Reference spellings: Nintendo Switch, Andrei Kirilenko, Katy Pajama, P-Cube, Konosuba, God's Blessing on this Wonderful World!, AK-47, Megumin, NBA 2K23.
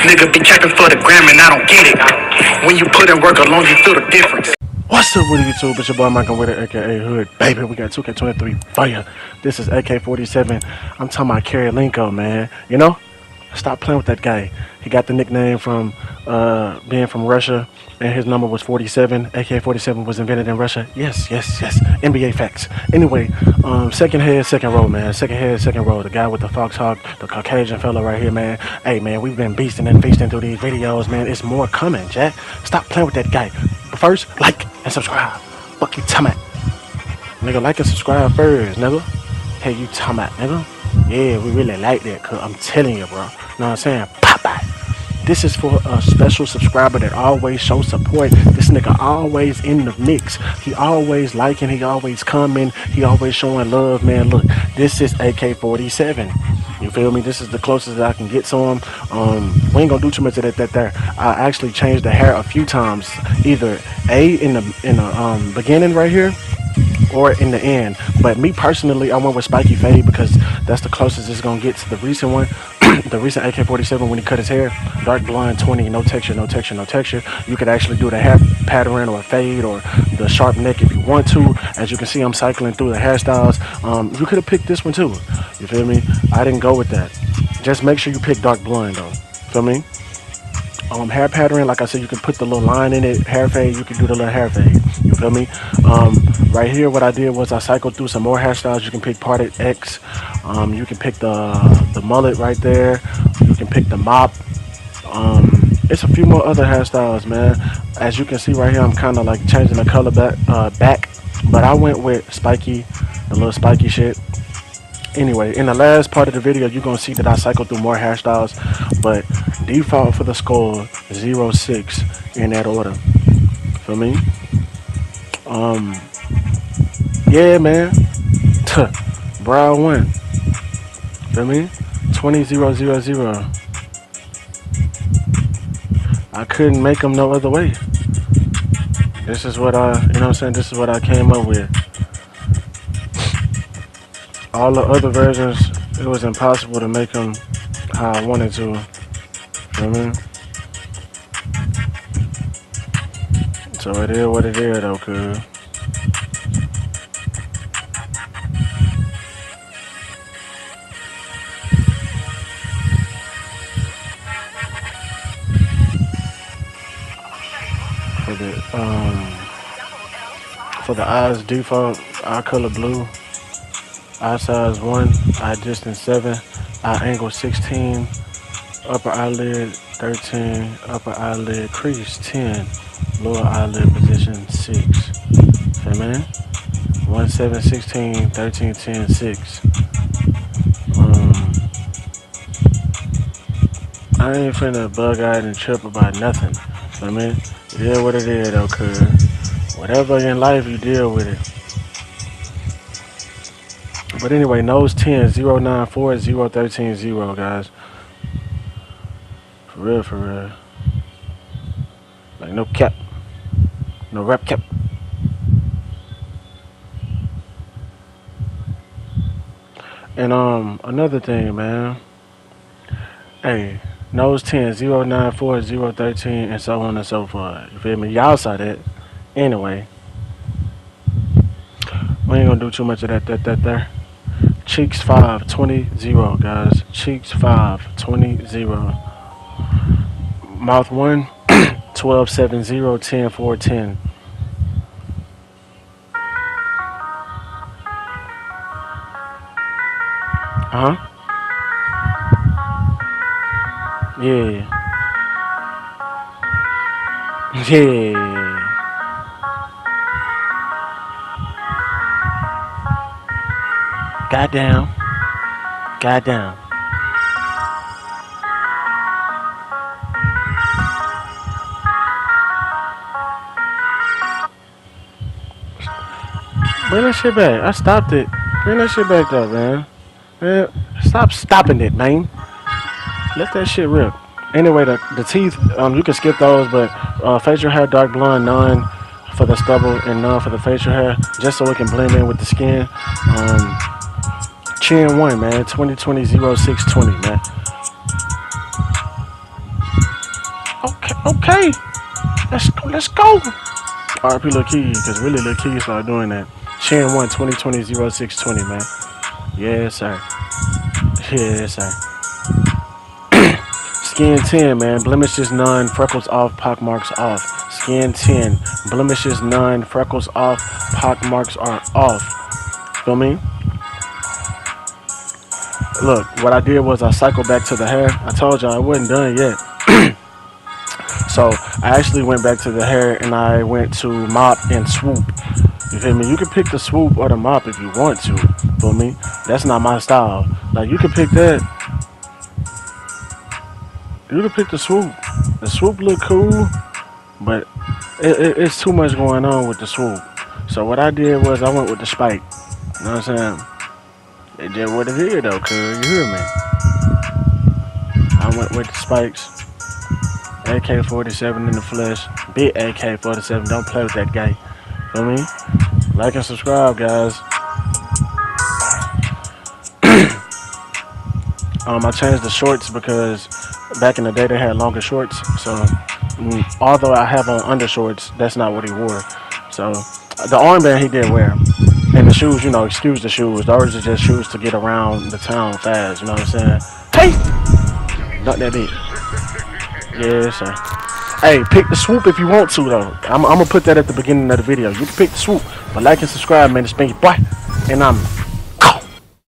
Nigga be checking for the gram and I don't get it. When you put in work alone, you feel the difference. What's up with YouTube? It's your boy Michael with it, aka Hood. Baby, we got 2K23 fire. This is AK-47. I'm talking about Kirilenko, man. You know? Stop playing with that guy. He got the nickname from being from Russia, and his number was 47. AK-47 was invented in Russia. Yes, yes, yes. NBA facts. Anyway, second head, second row, man. Second head, second row. The guy with the fox hawk, the Caucasian fella right here, man. Hey, man, we've been beasting and feasting through these videos, man. It's more coming, Jack. Stop playing with that guy. First, like and subscribe. Fuck you, Tommy. Nigga, like and subscribe first, nigga. Hey, you Tommy, nigga. Yeah, we really like that, cuz I'm telling you, bro. Know what I'm saying? Popeye. This is for a special subscriber that always shows support. This nigga always in the mix. He always liking, he always commenting, he always showing love, man. Look, this is AK-47. You feel me? This is the closest that I can get to him. We ain't gonna do too much of that there. I actually changed the hair a few times. Either A in the beginning right here, or in the end. But me personally, I went with spiky fade because that's the closest it's gonna get to the recent one. The recent AK-47, when he cut his hair, dark blonde, 20, no texture, no texture, no texture. You could actually do the hair pattern or a fade or the sharp neck if you want to. As you can see, I'm cycling through the hairstyles. You could have picked this one too, you feel me? I didn't go with that. Just make sure you pick dark blonde though, feel me? Hair pattern, like I said, you can put the little line in it. Hair fade, you can do the little hair fade, you feel me? Right here, what I did was I cycled through some more hairstyles. You can pick parted X, you can pick the mullet right there, you can pick the mop. It's a few more other hairstyles, man. As you can see right here, I'm kind of like changing the color back, but I went with spiky, the little spiky shit. Anyway, in the last part of the video, you're gonna see that I cycled through more hairstyles, but default for the skull 06 in that order. Feel me? Yeah, man. Brow one. Feel me? 20000. I couldn't make them no other way. This is what I, you know what I'm saying? This is what I came up with. All the other versions, it was impossible to make them how I wanted to. You know what I mean? So it is what it is, though, cuz. For the eyes, default, eye color blue. Eye size 1, eye distance 7, eye angle 16, upper eyelid 13, upper eyelid crease 10, lower eyelid position 6. Feminine 1, 7, 16, 13, 10, 6. I ain't finna bug eyed and trip about nothing. Feminine, it is what it is though, cuz. Whatever in life, you deal with it. But anyway, nose 10, 094, 013, 0, guys. For real, for real. Like, no cap. No rap cap. And, another thing, man. Hey, nose 10, 094, 013, and so on and so forth. You feel me? Y'all saw that. Anyway. We ain't gonna do too much of that there. Cheeks 5, 20, 0, guys. Cheeks 5, 20, 0. Mouth 1, 12, 7, 0, 10, 4, 10. Yeah. Yeah. Goddamn. Goddamn. Bring that shit back. I stopped it. Bring that shit back though, man. Stop stopping it, man. Let that shit rip. Anyway, the teeth, you can skip those, but facial hair, dark blonde, none for the stubble and none for the facial hair, just so it can blend in with the skin. Chin 1, man. 20, 20, 0, 6, 20, man. Okay, let's go. RP Lil Key, because really Lil Key started doing that. Sharon 1 2020 0620, man. Yes, sir. Yes, sir. Skin 10, man. Blemishes none, freckles off, pockmarks off. Skin 10, blemishes none, freckles off, pockmarks are off. Feel me? Look, what I did was I cycled back to the hair. I told y'all I wasn't done yet. So I actually went back to the hair and I went to mop and swoop. You feel me? You can pick the swoop or the mop if you want to. Feel me? That's not my style. Like, you can pick that. You can pick the swoop. The swoop look cool, but it's too much going on with the swoop. So what I did was I went with the spike. You know what I'm saying? It just would have here though, cuz you hear me. I went with the spikes. AK-47 in the flesh. Big AK-47. Don't play with that guy. Feel me? Like and subscribe, guys. I changed the shorts because back in the day they had longer shorts. So although I have on undershorts, that's not what he wore. So the armband he did wear, and the shoes, you know, excuse the shoes. Those are just shoes to get around the town fast. You know what I'm saying? Hey, not that big. Yes, sir. Hey, pick the swoop if you want to though. I'm gonna put that at the beginning of the video. You can pick the swoop, but like and subscribe, man. It's Binky Boy, and I'm.